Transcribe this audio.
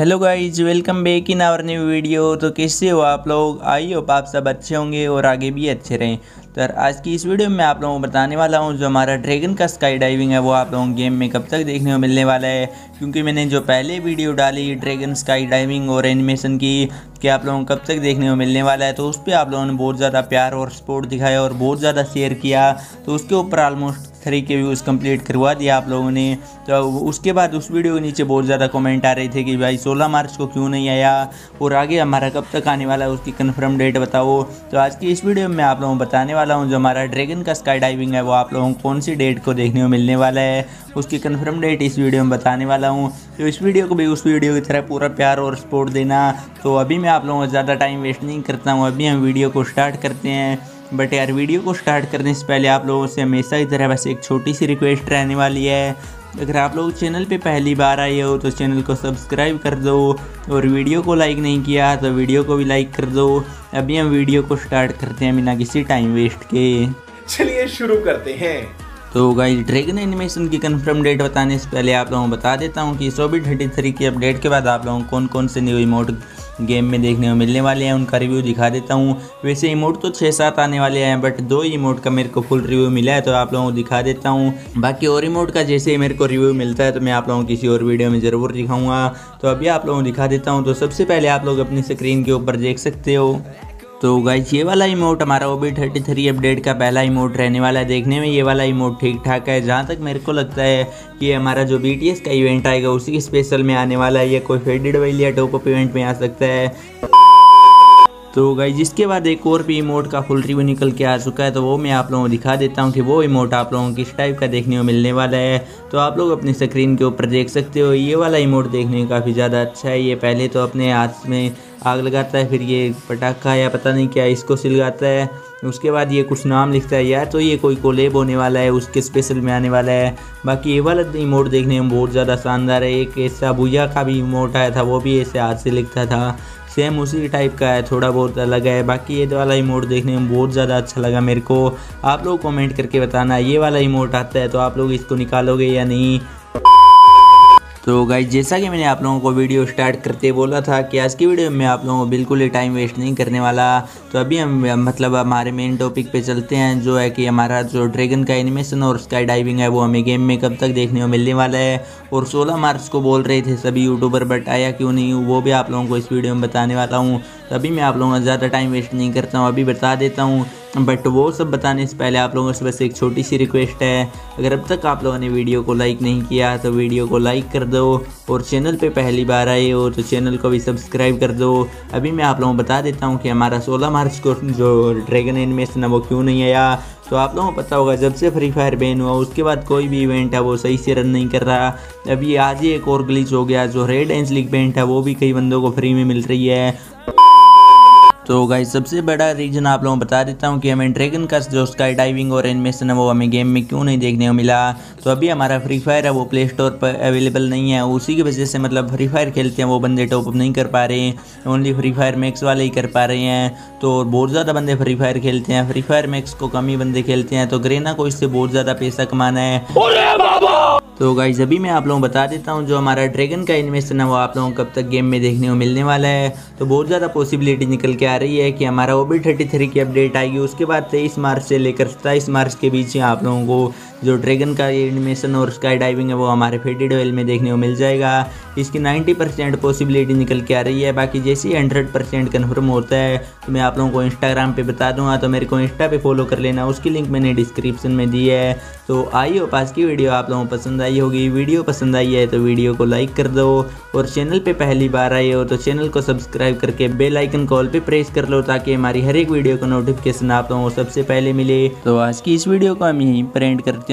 Hello guys, welcome back in our new video. तो कैसे हो आप लोग? आई होप आप सब अच्छे होंगे और आगे भी अच्छे रहें। तो आज की इस वीडियो में आप लोगों को बताने वाला हूं जो हमारा ड्रैगन का स्काई डाइविंग है वो आप लोगों को गेम में कब तक देखने को मिलने वाला है, क्योंकि मैंने जो पहले वीडियो डाली ड्रैगन स्काई डाइविंग और एनिमेशन की कि आप लोगों को कब तक देखने को मिलने वाला है, तो उस पर आप लोगों ने बहुत ज़्यादा प्यार और सपोर्ट दिखाया और बहुत ज़्यादा शेयर किया। तो उसके ऊपर ऑलमोस्ट 3K व्यूज़ कंप्लीट करवा दिया आप लोगों ने। तो उसके बाद उस वीडियो के नीचे बहुत ज़्यादा कमेंट आ रहे थे कि भाई 16 मार्च को क्यों नहीं आया और आगे हमारा कब तक आने वाला है, उसकी कंफर्म डेट बताओ। तो आज की इस वीडियो में आप लोगों को बताने वाला हूं जो हमारा ड्रैगन का स्काई डाइविंग है वो आप लोगों को कौन सी डेट को देखने को मिलने वाला है, उसकी कन्फर्म डेट इस वीडियो में बताने वाला हूँ। तो इस वीडियो को भी उस वीडियो की तरह पूरा प्यार और सपोर्ट देना। तो अभी मैं आप लोगों को ज़्यादा टाइम वेस्ट नहीं करता हूँ, अभी हम वीडियो को स्टार्ट करते हैं। बट यार, वीडियो को स्टार्ट करने से पहले आप लोगों से हमेशा की तरह बस एक छोटी सी रिक्वेस्ट रहने वाली है। अगर आप लोग चैनल पे पहली बार आए हो तो चैनल को सब्सक्राइब कर दो और वीडियो को लाइक नहीं किया तो वीडियो को भी लाइक कर दो। अभी हम वीडियो को स्टार्ट करते हैं बिना किसी टाइम वेस्ट के, चलिए शुरू करते हैं। तो गाइस, ड्रैगन एनिमेशन की कंफर्म डेट बताने से पहले आप लोगों को बता देता हूँ कि OB33 की अपडेट के बाद आप लोगों को कौन कौन से न्यू इमोट गेम में देखने को मिलने वाले हैं उनका रिव्यू दिखा देता हूँ। वैसे इमोट तो 6-7 आने वाले हैं, बट 2 इमोट का मेरे को फुल रिव्यू मिला है तो आप लोगों को दिखा देता हूँ। बाकी और इमोट का जैसे ही मेरे को रिव्यू मिलता है तो मैं आप लोगों को किसी और वीडियो में ज़रूर दिखाऊँगा। तो अभी आप लोगों को दिखा देता हूँ। तो सबसे पहले आप लोग अपनी स्क्रीन के ऊपर देख सकते हो। तो गाइस, ये वाला इमोट हमारा OB33 अपडेट का पहला इमोट रहने वाला है। देखने में ये वाला इमोट ठीक ठाक है, जहाँ तक मेरे को लगता है कि हमारा जो BTS का इवेंट आएगा उसी के स्पेशल में आने वाला है। ये कोई फेडेड वाली या टॉप अप इवेंट में आ सकता है। तो गाइस, जिसके बाद एक और भी इमोट का फुल रिव्यू निकल के आ चुका है तो वो मैं आप लोगों को दिखा देता हूँ कि वो इमोट आप लोगों को किस टाइप का देखने को मिलने वाला है। तो आप लोग अपनी स्क्रीन के ऊपर देख सकते हो। ये वाला इमोट देखने में काफ़ी ज़्यादा अच्छा है। ये पहले तो अपने हाथ में आग लगाता है, फिर ये पटाखा या पता नहीं क्या इसको सिलगाता है, उसके बाद ये कुछ नाम लिखता है यार। तो ये कोई कोलेब होने वाला है, उसके स्पेशल में आने वाला है। बाकी ये वाला इमोट देखने में बहुत ज़्यादा शानदार है। एक ऐसा भुया का भी इमोट आया था, वो भी ऐसे हाथ से लिखता था, सेम उसी टाइप का है, थोड़ा बहुत अलग है। बाकी ये वाला इमोट देखने में बहुत ज़्यादा अच्छा लगा मेरे को। आप लोग कमेंट करके बताना ये वाला इमोट आता है तो आप लोग इसको निकालोगे या नहीं। तो गाइस, जैसा कि मैंने आप लोगों को वीडियो स्टार्ट करते बोला था कि आज की वीडियो में आप लोगों को बिल्कुल ही टाइम वेस्ट नहीं करने वाला। तो अभी हम हमारे मेन टॉपिक पे चलते हैं जो है कि हमारा जो ड्रैगन का एनिमेशन और स्काई डाइविंग है वो हमें गेम में कब तक देखने को मिलने वाला है। और 16 मार्च को बोल रहे थे सभी यूट्यूबर, बट आया क्यों नहीं वो भी आप लोगों को इस वीडियो में बताने वाला हूँ। तो अभी मैं आप लोगों का ज़्यादा टाइम वेस्ट नहीं करता हूँ, अभी बता देता हूँ। बट वो सब बताने से पहले आप लोगों से बस एक छोटी सी रिक्वेस्ट है, अगर अब तक आप लोगों ने वीडियो को लाइक नहीं किया तो वीडियो को लाइक कर दो और चैनल पे पहली बार आए हो तो चैनल को भी सब्सक्राइब कर दो। अभी मैं आप लोगों को बता देता हूँ कि हमारा 16 मार्च को जो ड्रैगन एनिमेशन है वो क्यों नहीं आया। तो आप लोगों को पता होगा जब से फ्री फायर बैन हुआ उसके बाद कोई भी इवेंट है वो सही से रन नहीं कर रहा। अभी आज ही एक और ग्लिच हो गया, जो रेड एंड स्लिक इवेंट है वो भी कई बंदों को फ्री में मिल रही है। तो गाइस, सबसे बड़ा रीज़न आप लोगों को बता देता हूँ कि हमें ड्रैगन का जो स्काई डाइविंग और एनिमेशन है वो हमें गेम में क्यों नहीं देखने को मिला। तो अभी हमारा फ्री फायर है वो प्ले स्टोर पर अवेलेबल नहीं है, उसी की वजह से मतलब फ्री फायर खेलते हैं वो बंदे टॉप अप नहीं कर पा रहे हैं, ओनली फ्री फायर मैक्स वाले ही कर पा रहे हैं। तो बहुत ज़्यादा बंदे फ्री फायर खेलते हैं, फ्री फायर मैक्स को कम ही बंदे खेलते हैं। तो गरेना को इससे बहुत ज़्यादा पैसा कमाना है। तो गाइस, अभी मैं आप लोगों को बता देता हूँ जो हमारा ड्रैगन का एनिमेशन है वो आप लोगों को कब तक गेम में देखने को मिलने वाला है। तो बहुत ज़्यादा पॉसिबिलिटी निकल के आ रही है कि हमारा OB33 की अपडेट आएगी, उसके बाद 23 मार्च से लेकर 27 मार्च के बीच में आप लोगों को जो ड्रैगन का एनिमेशन और स्काई डाइविंग है वो हमारे फेडेड वेल में देखने को मिल जाएगा। इसकी 90% पॉसिबिलिटी निकल के आ रही है। बाकी जैसे ही 100% कन्फर्म होता है तो मैं आप लोगों को इंस्टाग्राम पर बता दूँगा। तो मेरे को इंस्टा पर फॉलो कर लेना, उसकी लिंक मैंने डिस्क्रिप्शन में दी है। तो आई होप आज की वीडियो आप लोगों को पसंद होगी। वीडियो पसंद आई है तो वीडियो को लाइक कर दो और चैनल पे पहली बार आए हो तो चैनल को सब्सक्राइब करके बेल आइकन कॉल पे प्रेस कर लो ताकि हमारी हर एक वीडियो का नोटिफिकेशन आप लोगों को सबसे पहले मिले। तो आज की इस वीडियो को हम यहीं पर एंड करते